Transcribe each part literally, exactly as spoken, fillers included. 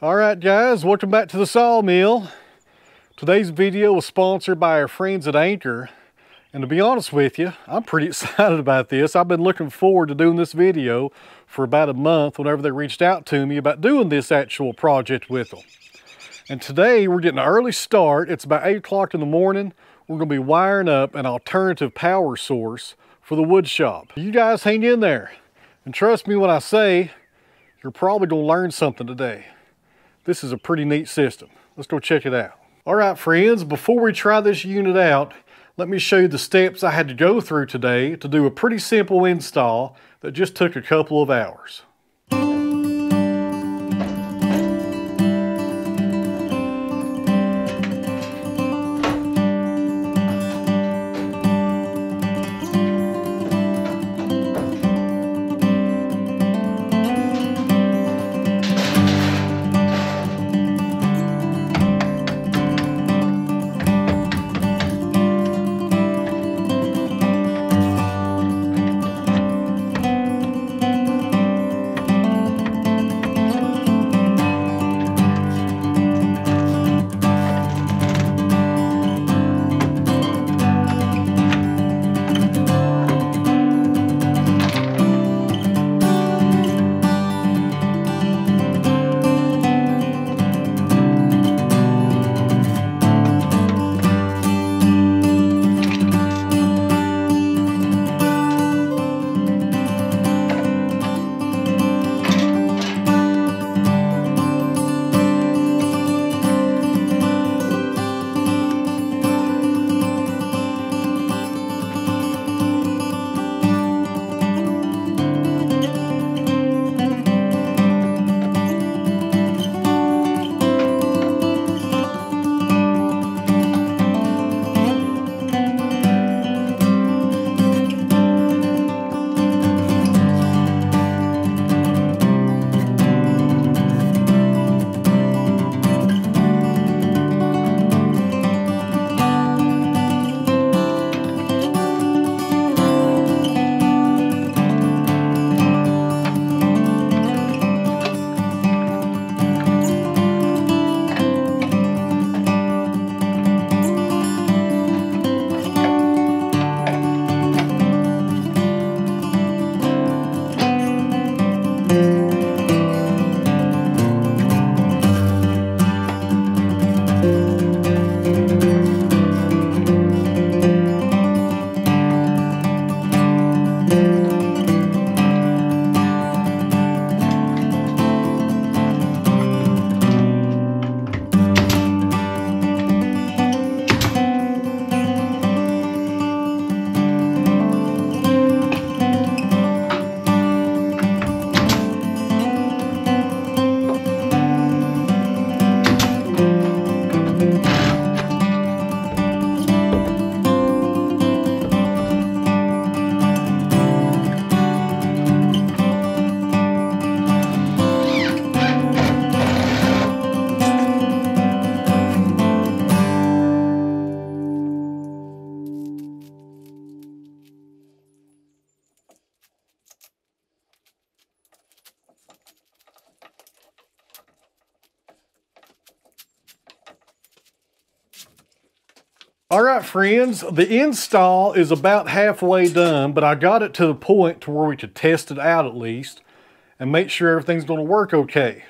All right, guys, welcome back to the sawmill. Today's video was sponsored by our friends at Anker. And to be honest with you, I'm pretty excited about this. I've been looking forward to doing this video for about a month whenever they reached out to me about doing this actual project with them. And today we're getting an early start. It's about eight o'clock in the morning. We're gonna be wiring up an alternative power source for the wood shop. You guys hang in there. And trust me when I say, you're probably gonna learn something today. This is a pretty neat system. Let's go check it out. All right, friends, before we try this unit out, let me show you the steps I had to go through today to do a pretty simple install that just took a couple of hours. All right, friends, the install is about halfway done, but I got it to the point to where we could test it out at least and make sure everything's going to work okay.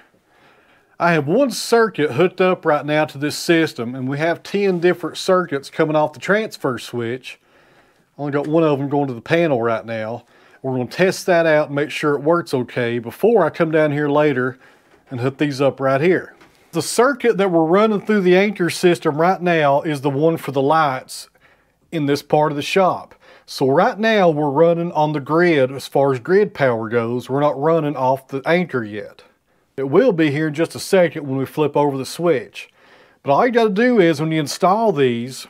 I have one circuit hooked up right now to this system, and we have ten different circuits coming off the transfer switch. I only got one of them going to the panel right now. We're going to test that out and make sure it works okay before I come down here later and hook these up right here. The circuit that we're running through the Anker system right now is the one for the lights in this part of the shop. So right now we're running on the grid as far as grid power goes. We're not running off the Anker yet. It will be here in just a second when we flip over the switch. But all you got to do is when you install these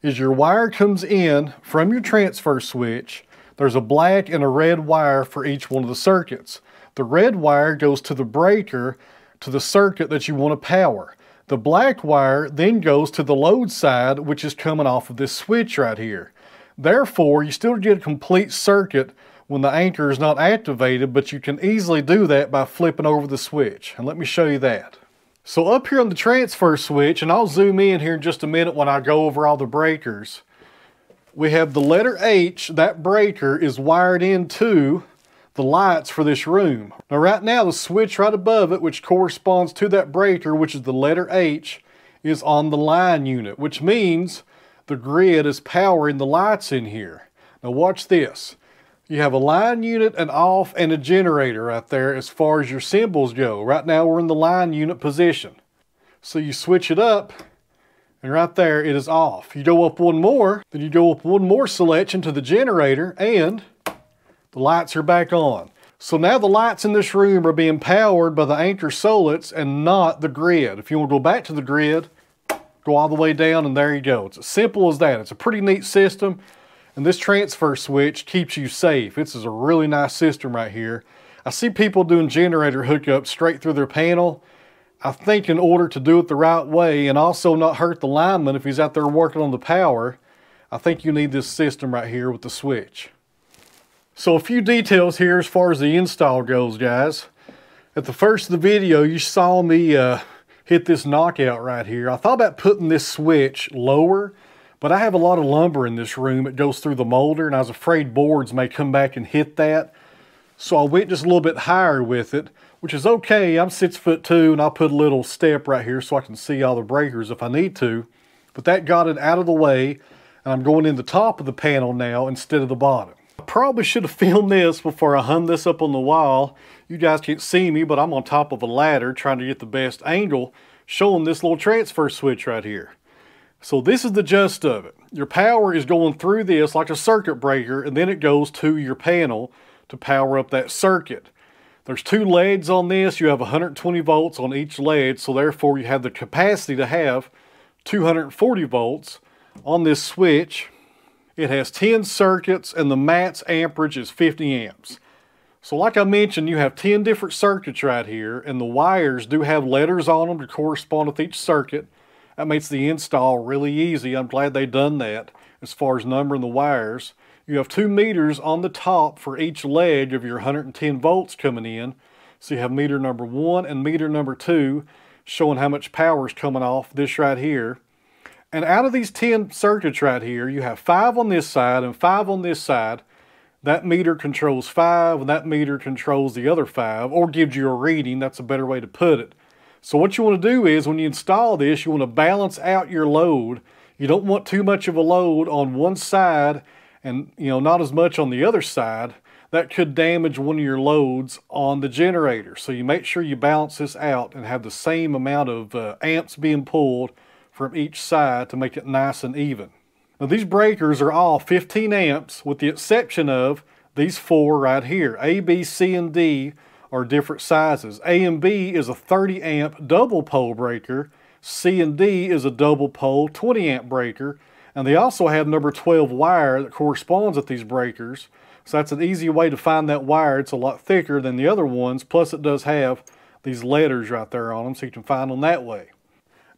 is your wire comes in from your transfer switch. There's a black and a red wire for each one of the circuits. The red wire goes to the breaker to the circuit that you want to power. The black wire then goes to the load side, which is coming off of this switch right here. Therefore, you still get a complete circuit when the anchor is not activated, but you can easily do that by flipping over the switch. And let me show you that. So up here on the transfer switch, and I'll zoom in here in just a minute when I go over all the breakers, we have the letter H. That breaker is wired into the lights for this room. Now right now the switch right above it, which corresponds to that breaker, which is the letter H, is on the line unit, which means the grid is powering the lights in here. Now watch this. You have a line unit, an off, and a generator right there as far as your symbols go. Right now we're in the line unit position. So you switch it up, and right there it is off. You go up one more, then you go up one more selection to the generator, and the lights are back on. So now the lights in this room are being powered by the Anker SOLIX and not the grid. If you want to go back to the grid, go all the way down and there you go. It's as simple as that. It's a pretty neat system. And this transfer switch keeps you safe. This is a really nice system right here. I see people doing generator hookups straight through their panel. I think in order to do it the right way and also not hurt the lineman if he's out there working on the power, I think you need this system right here with the switch. So a few details here as far as the install goes, guys. At the first of the video, you saw me uh, hit this knockout right here. I thought about putting this switch lower, but I have a lot of lumber in this room. It goes through the molder, and I was afraid boards may come back and hit that. So I went just a little bit higher with it, which is okay. I'm six foot two, and I'll put a little step right here so I can see all the breakers if I need to. But that got it out of the way, and I'm going in the top of the panel now instead of the bottom. Probably should have filmed this before I hung this up on the wall. You guys can't see me, but I'm on top of a ladder trying to get the best angle showing this little transfer switch right here. So this is the gist of it. Your power is going through this like a circuit breaker, and then it goes to your panel to power up that circuit. There's two L E Ds on this. You have one hundred twenty volts on each L E D, so therefore you have the capacity to have two hundred forty volts on this switch. It has ten circuits, and the max amperage is fifty amps. So like I mentioned, you have ten different circuits right here, and the wires do have letters on them to correspond with each circuit. That makes the install really easy. I'm glad they've done that as far as numbering the wires. You have two meters on the top for each leg of your one hundred ten volts coming in. So you have meter number one and meter number two showing how much power is coming off this right here. And out of these ten circuits right here, you have five on this side and five on this side. That meter controls five, and that meter controls the other five, or gives you a reading. That's a better way to put it. So what you want to do is, when you install this, you want to balance out your load. You don't want too much of a load on one side and, you know, not as much on the other side. That could damage one of your loads on the generator. So you make sure you balance this out and have the same amount of uh, amps being pulled from each side to make it nice and even. Now these breakers are all fifteen amps with the exception of these four right here. A, B, C, and D are different sizes. A and B is a thirty amp double pole breaker. C and D is a double pole twenty amp breaker. And they also have number twelve wire that corresponds with these breakers. So that's an easy way to find that wire. It's a lot thicker than the other ones. Plus it does have these letters right there on them, so you can find them that way.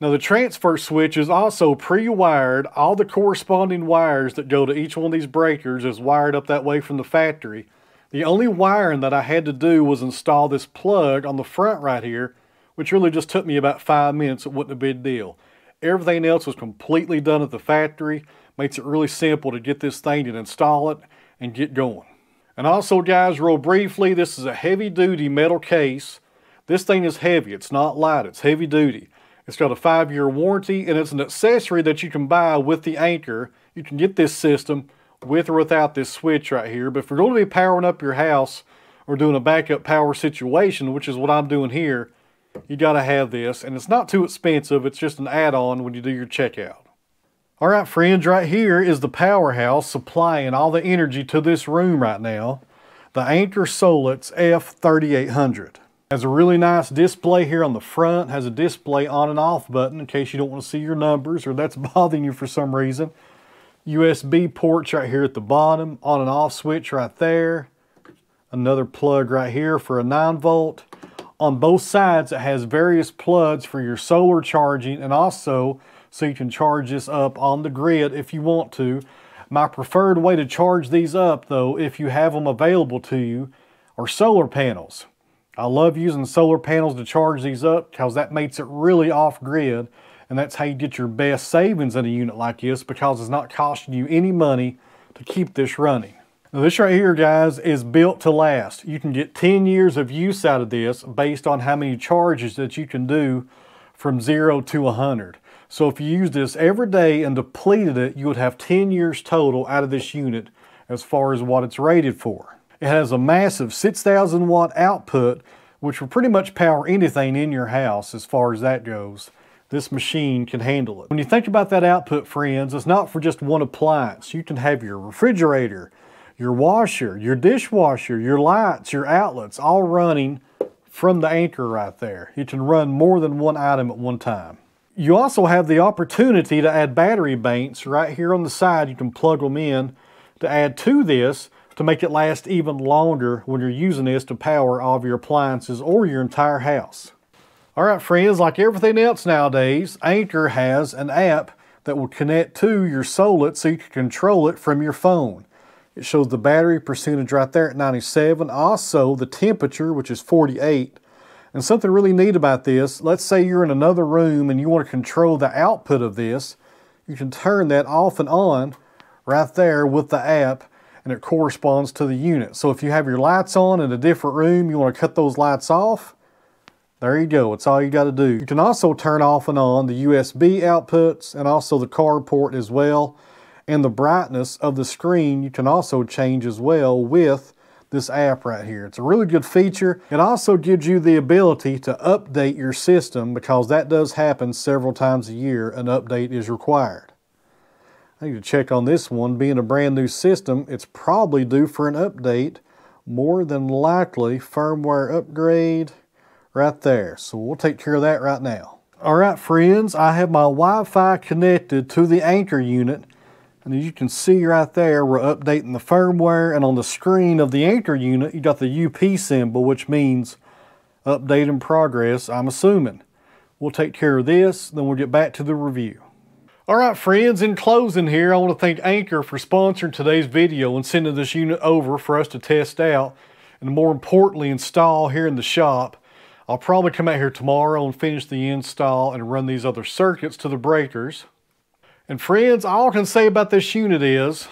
Now the transfer switch is also pre-wired. All the corresponding wires that go to each one of these breakers is wired up that way from the factory. The only wiring that I had to do was install this plug on the front right here, which really just took me about five minutes. It wasn't a big deal. Everything else was completely done at the factory. Makes it really simple to get this thing and install it and get going. And also, guys, real briefly, this is a heavy-duty metal case. This thing is heavy. It's not light. It's heavy-duty. It's got a five year warranty, and it's an accessory that you can buy with the Anker. You can get this system with or without this switch right here. But if you're going to be powering up your house or doing a backup power situation, which is what I'm doing here, you got to have this. And it's not too expensive. It's just an add-on when you do your checkout. All right, friends, right here is the powerhouse supplying all the energy to this room right now. The Anker SOLIX F thirty-eight hundred. Has a really nice display here on the front, has a display on and off button in case you don't want to see your numbers or that's bothering you for some reason. U S B ports right here at the bottom, on and off switch right there. Another plug right here for a nine volt. On both sides it has various plugs for your solar charging and also so you can charge this up on the grid if you want to. My preferred way to charge these up, though, if you have them available to you, are solar panels. I love using solar panels to charge these up because that makes it really off-grid, and that's how you get your best savings in a unit like this, because it's not costing you any money to keep this running. Now this right here, guys, is built to last. You can get ten years of use out of this based on how many charges that you can do from zero to one hundred. So if you used this every day and depleted it, you would have ten years total out of this unit as far as what it's rated for. It has a massive six thousand watt output, which will pretty much power anything in your house as far as that goes. This machine can handle it. When you think about that output, friends, it's not for just one appliance. You can have your refrigerator, your washer, your dishwasher, your lights, your outlets, all running from the Anker right there. You can run more than one item at one time. You also have the opportunity to add battery banks right here on the side. You can plug them in to add to this to make it last even longer when you're using this to power all of your appliances or your entire house. All right, friends, like everything else nowadays, Anker has an app that will connect to your Solix so you can control it from your phone. It shows the battery percentage right there at ninety-seven, also the temperature, which is forty-eight. And something really neat about this, let's say you're in another room and you want to control the output of this, you can turn that off and on right there with the app, and it corresponds to the unit. So if you have your lights on in a different room, you want to cut those lights off, there you go, it's all you got to do. You can also turn off and on the U S B outputs and also the card port as well. And the brightness of the screen you can also change as well with this app right here. It's a really good feature. It also gives you the ability to update your system, because that does happen several times a year. An update is required. I need to check on this one. Being a brand new system, it's probably due for an update, more than likely firmware upgrade right there. So we'll take care of that right now. All right, friends, I have my Wi-Fi connected to the Anker unit. And as you can see right there, we're updating the firmware, and on the screen of the Anker unit, you got the U P symbol, which means update in progress, I'm assuming. We'll take care of this, then we'll get back to the review. All right, friends, in closing here, I want to thank Anker for sponsoring today's video and sending this unit over for us to test out, and more importantly, install here in the shop. I'll probably come out here tomorrow and finish the install and run these other circuits to the breakers. And friends, all I can say about this unit is,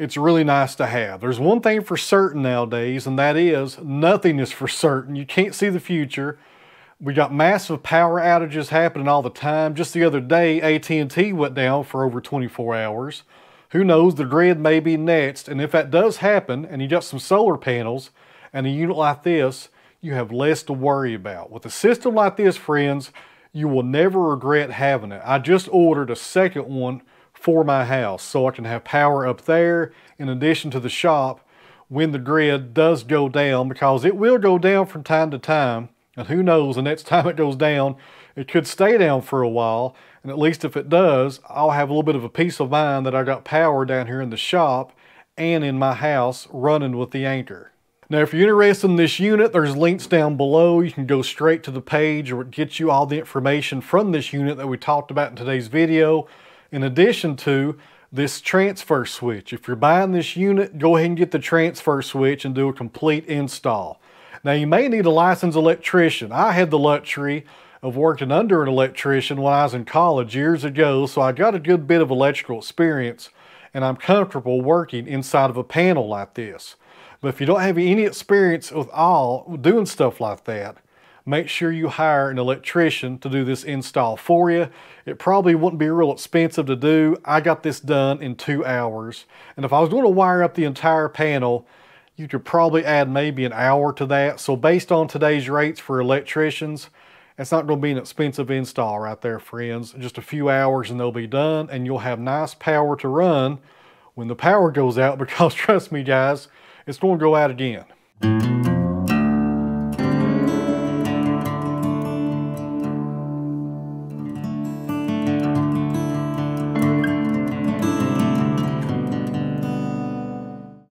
it's really nice to have. There's one thing for certain nowadays, and that is, nothing is for certain. You can't see the future. We got massive power outages happening all the time. Just the other day, A T and T went down for over twenty-four hours. Who knows, the grid may be next, and if that does happen, and you got some solar panels, and a unit like this, you have less to worry about. With a system like this, friends, you will never regret having it. I just ordered a second one for my house so I can have power up there in addition to the shop when the grid does go down, because it will go down from time to time. And who knows, the next time it goes down, it could stay down for a while. And at least if it does, I'll have a little bit of a peace of mind that I got power down here in the shop and in my house running with the Anker. Now, if you're interested in this unit, there's links down below. You can go straight to the page where it gets you all the information from this unit that we talked about in today's video, in addition to this transfer switch. If you're buying this unit, go ahead and get the transfer switch and do a complete install. Now, you may need a licensed electrician. I had the luxury of working under an electrician when I was in college years ago, so I got a good bit of electrical experience, and I'm comfortable working inside of a panel like this. But if you don't have any experience with all doing stuff like that, make sure you hire an electrician to do this install for you. It probably wouldn't be real expensive to do. I got this done in two hours. And if I was going to wire up the entire panel, you could probably add maybe an hour to that. So based on today's rates for electricians, it's not going to be an expensive install right there, friends. Just a few hours and they'll be done, and you'll have nice power to run when the power goes out, because trust me, guys, it's going to go out again.